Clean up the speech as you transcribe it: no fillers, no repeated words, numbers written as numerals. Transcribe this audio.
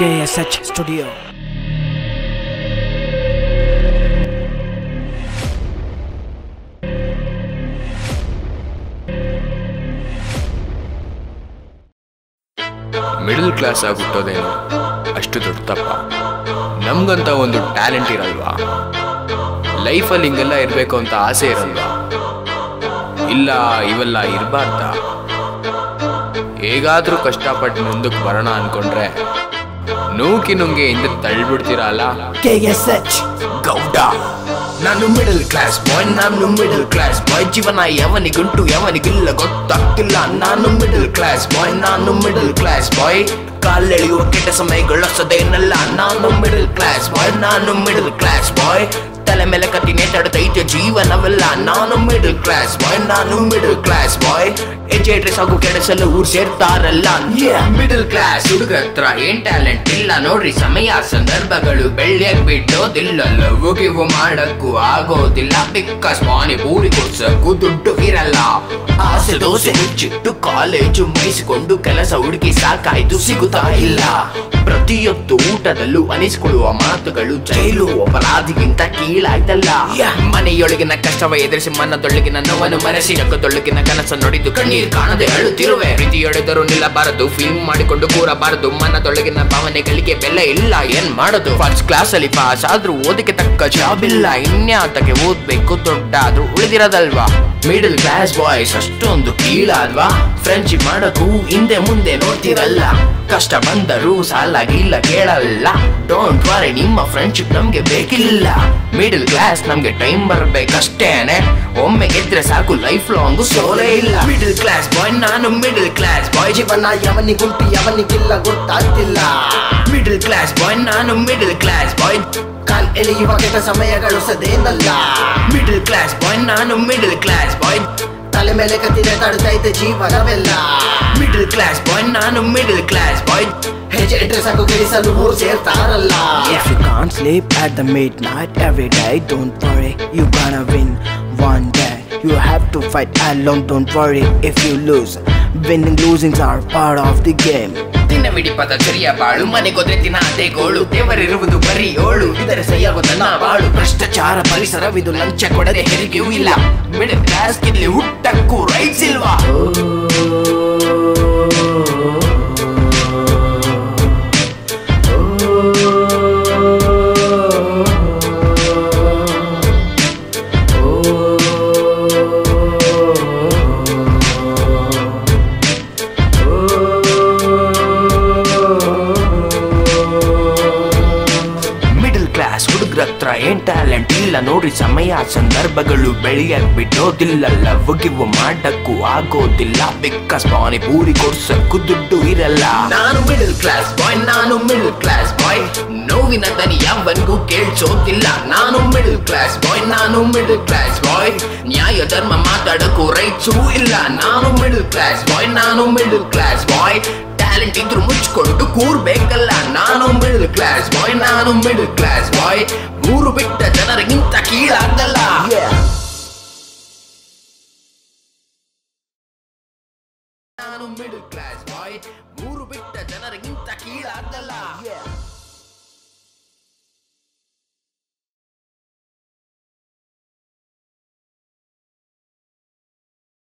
KSH studio. Middle class ಆಗುತ್ತದೇನೋ ಅಷ್ಟು ದೊಡ್ಡ ತಪ್ಪ ನಮಗಂತ ಒಂದು ಟ್ಯಾಲೆಂಟ್ ಇರಲ್ವಾ? ಲೈಫಲ್ಲಿ ಹಿಂಗೆಲ್ಲ ಇರಬೇಕು ಅಂತ ಆಸೆ ಇರಲ್ವಾ? ಇಲ್ಲ, ಇವೆಲ್ಲ ಇರಬಾರ್ದಾ? ಹೇಗಾದರೂ ಕಷ್ಟಪಟ್ಟು ಮುಂದಕ್ಕೆ ಬರೋಣ ಅನ್ಕೊಂಡ್ರೆ नूकी नुंगे इंद तल्बिड्तीरल्ल KSH Gowda नानु मिडल क्लास बॉय जीवन यवनिगुंटु यवनिगिल्ल गोत्ताग्तिल्ल नानु मिडल क्लास बॉय ಕಾಲೆಳೆಯುವ ಕೆಟ್ಟ ಸಮಯಗಳೊಸದೇನಲ್ಲ ನಾನು ಮಿಡಲ್ ಕ್ಲಾಸ್ ಬಾಯ್ ತಲೆ ಮೇಲೆ ಕತ್ತಿ ನೇತಾಡುತ್ತೈತೆ ಜೀವನವಲ್ಲ ನಾನು ಮಿಡಲ್ ಕ್ಲಾಸ್ ಬಾಯ್ ಎಜೆಟ್ರೆಸ್ ಹಾಗೂ ಕೆಡಸಲು ಊರು ಸೇರ್ತಾರಲ್ಲ ಮಿಡಲ್ ಕ್ಲಾಸ್ ಹುಡುಗ ಹತ್ರ ಏನ್ ಟ್ಯಾಲೆಂಟ್ ಇಲ್ಲ ನೋಡ್ರಿ, ಸಮಯ ಸಂದರ್ಭಗಳು ಬೆಳ್ಳಿಯಾಗಿ ಬಿಡೋದಿಲ್ಲ, ಲವ್ವುಗಿವು ಮಾಡಕ್ಕೂ ಆಗೋದಿಲ್ಲ, ಬಿಕಾಸ್ ಪಾನಿಪೂರಿ ಕೊಡ್ಸಕ್ಕೂ ದುಡ್ಡು ಇರಲ್ಲ, ಆಸೆ ದೋಸೆ ಹೆಚ್ಚಿಟ್ಟು ಕಾಲೇಜು ಮುಗಿಸಿಕೊಂಡು ಕೆಲಸ ಹುಡುಕಿ ಸಾಕಾಯ್ತು, ಸಿಗು ಇಲ್ಲ ಪ್ರತಿಯೊಂದು ಊಟದಲ್ಲೂ ಅನಿಸಿಕೊಳ್ಳುವ ಮಾತುಗಳು ಜೈಲು ಅಪರಾಧಿಗಿಂತ ಕೀಳಾಯ್ತಲ್ಲ, ಮನೆಯೊಳಗಿನ ಕಷ್ಟವ ಎದುರಿಸಿ ಮನದೊಳಗಿನ ನೋವನ್ನು ಮರೆಸಿ ಜಗದೊಳಗಿನ ಕನಸು ನೋಡಿದ್ದು ಕಣ್ಣೀರು ಕಾಣದೆ ಅಳುತ್ತಿರುವೆ, ಪ್ರೀತಿಯೊಡೆದರೂ ನಿಲ್ಲಬಾರದು, ಫಿಲ್ಮ್ ಮಾಡಿಕೊಂಡು ಕೂರಬಾರದು, ಮನದೊಳಗಿನ ಭಾವನೆಗಳಿಗೆ ಬೆಲೆ ಇಲ್ಲ, ಏನ್ ಮಾಡೋದು? ಫಸ್ಟ್ ಕ್ಲಾಸ್ ಅಲ್ಲಿ ಪಾಸ್ ಆದ್ರೂ ಓದಕ್ಕೆ ತಕ್ಕ ಜಾಬ್ ಇಲ್ಲ, ಇನ್ಯಾತಕ್ಕೆ ಓದ್ಬೇಕು ದೊಡ್ಡಾದ್ರೂ ಉಳಿದಿರೋದಲ್ವಾ? ಮಿಡಲ್ ಕ್ಲಾಸ್ ಬಾಯ್ಸ್ ಅಷ್ಟೊಂದು ಕೀಳಾದ್ವಾ? ಫ್ರೆಂಡ್ಶಿಪ್ ಮಾಡೋಕ್ಕೂ ಹಿಂದೆ ಮುಂದೆ ನೋಡ್ತಿರಲ್ಲ, ಕಷ್ಟ ಬಂದರೂ ಸಾಲಾಗಿಲ್ಲ ಕೇಳಲ್ಲ, ಡೋಂಟ್ ವರಿ ನಿಮ್ಮ ಫ್ರೆಂಡ್ಶಿಪ್ ನಮ್ಗೆ ಬೇಕಿಲ್ಲ, ಮಿಡಲ್ ಕ್ಲಾಸ್ ನಮ್ಗೆ ಟೈಮ್ ಬರ್ಬೇಕಷ್ಟೇನೆ, ಒಮ್ಮೆ ಗೆದ್ರೆ ಸಾಕು ಲೈಫ್ ಲಾಂಗ್ ಸೋಲೇ ಇಲ್ಲ, middle class boy middle class boy ಜೀವನ ಯವನಿಗುಂಟು ಯವನಿಗಿಲ್ಲ ಗೊತ್ತಾಗ್ತಿಲ್ಲ, middle class boy middle class boy ಕಾಲ್ ಎಳೆಯುವ ಕೆಟ್ಟ ಸಮಯಗಳು ಸದೇನಲ್ಲ, middle class boy middle class boy ತಲೆ ಮೇಲೆ ಕತ್ತಿ ನೇತಾಡುತ್ತೈತೆ ಜೀವನವೆಲ್ಲ, middle class boy middle class boy If you can't sleep at the midnight every day, don't worry, you're gonna win one day. You have to fight alone, don't worry if you lose. Winning, losings are part of the game. ದಿನವಿಡಿ ಪದಚರಿಯ ಬಾಳು, ಮನೆಗೋದ್ರೆ ದಿನ ಅದೇ ಗೋಳು, ದೇವರಿರುವುದು ಬರೀ ಏಳು, ಇದರ ಸೈಯಾಗೋದನ್ನ ಬಾಳು, ಭ್ರಷ್ಟಾಚಾರ ಪರಿಸರವಿದು, ಲಂಚ ಕೊಡದೆ ಹೆರಿಗೆಯೂ ಇಲ್ಲ, ಮಿಡಲ್ ಕ್ಲಾಸ್ ಇಲ್ಲಿ ಹುಟ್ಟಕ್ಕೂ ರೈಟ್ಸ್ ಇಲ್ವಾ? ಹತ್ರ ಏನ್ ಟ್ಯಾಲೆಂಟ್ ಇಲ್ಲ ನೋಡ್ರಿ, ಸಮಯ ಸಂದರ್ಭಗಳು ಬೆಳೆಯಕ್ ಬಿಡೋದಿಲ್ಲ, ಲವ್ವುಗಿವು ಮಾಡಕ್ಕೂ ಆಗೋದಿಲ್ಲ, ಬಿಕಾಸ್ ಪಾನಿಪೂರಿ ಕೊಡ್ಸಕ್ಕೂ ದುಡ್ಡು ಇರಲ್ಲ, ನಾನು ಮಿಡಲ್ ಕ್ಲಾಸ್ ಬಾಯ್ ನೋವಿನ ದನಿ ಯಾವನ್ಗೂ ಕೇಳ್ಸೋದಿಲ್ಲ, ನಾನು ಮಿಡಲ್ ಕ್ಲಾಸ್ ಬಾಯ್ ನ್ಯಾಯ ಧರ್ಮ ಮಾತಾಡಕ್ಕೂ ರೈಟ್ಸೂ ಇಲ್ಲ, ನಾನು ಮಿಡಲ್ ಕ್ಲಾಸ್ ಬಾಯ್ ಟ್ಯಾಲೆಂಟ್ ಇದ್ರು ಮುಚ್ಕೊಂಡು ಕೂರ್ಬೇಕಲ್ಲ, ನಾನು ಮಿಡಲ್ ಕ್ಲಾಸ್ ಬಾಯ್ ಊರು ಬಿಟ್ಟ ಜನರಿಗಿಂತ ಕೀಳಾಗಲ್ಲ. ನಾನು ಮಿಡಲ್ ಕ್ಲಾಸ್ ಬಾಯ್ ಊರು ಬಿಟ್ಟ ಜನರಿಗಿಂತ ಕೀಳಾಗಲ್ಲ.